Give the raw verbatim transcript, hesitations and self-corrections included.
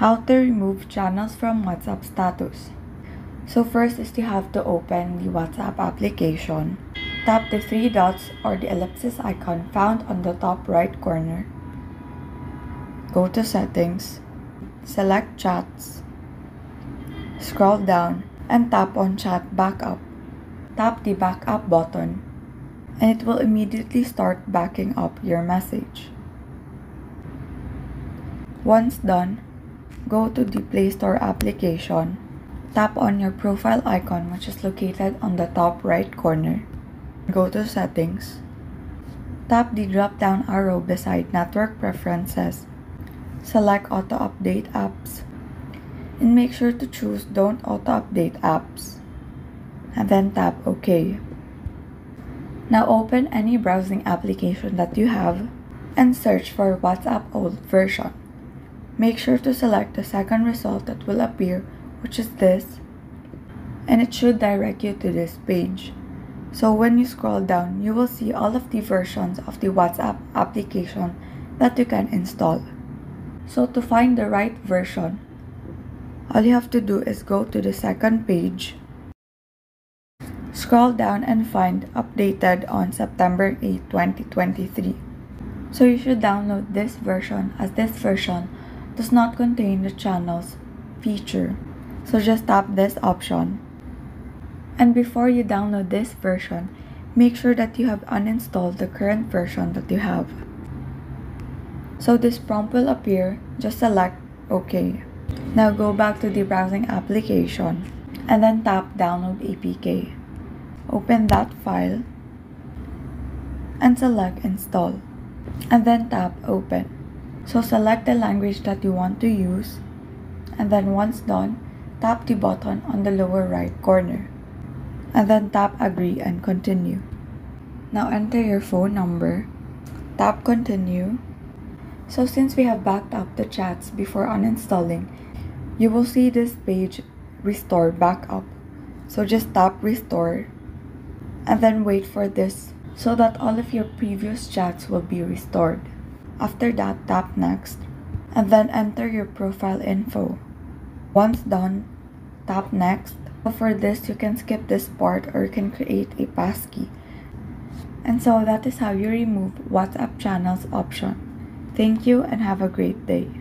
How to remove channels from WhatsApp status. So first is you have to open the WhatsApp application. Tap the three dots or the ellipsis icon found on the top right corner. Go to settings, select chats, scroll down and tap on chat backup. Tap the backup button and it will immediately start backing up your message. Once done, go to the Play Store application, tap on your profile icon which is located on the top right corner, go to settings, tap the drop down arrow beside network preferences, select auto update apps, and make sure to choose don't auto update apps, and then tap OK. Now open any browsing application that you have and search for WhatsApp old version. Make sure to select the second result that will appear, which is this, and it should direct you to this page. So when you scroll down, you will see all of the versions of the WhatsApp application that you can install. So to find the right version, all you have to do is go to the second page, scroll down and find updated on September eighth, twenty twenty-three. So you should download this version as this version does not contain the channels feature, so just tap this option. And before you download this version, make sure that you have uninstalled the current version that you have. So this prompt will appear, just select OK. Now go back to the browsing application and then tap download A P K. Open that file and select install and then tap open. So select the language that you want to use, and then once done, tap the button on the lower right corner, and then tap agree and continue. Now enter your phone number, tap continue. So since we have backed up the chats before uninstalling, you will see this page restore backup. So just tap restore, and then wait for this so that all of your previous chats will be restored. After that, tap next and then enter your profile info. Once done, tap next. For this, you can skip this part or you can create a passkey. And so that is how you remove WhatsApp channels option. Thank you and have a great day.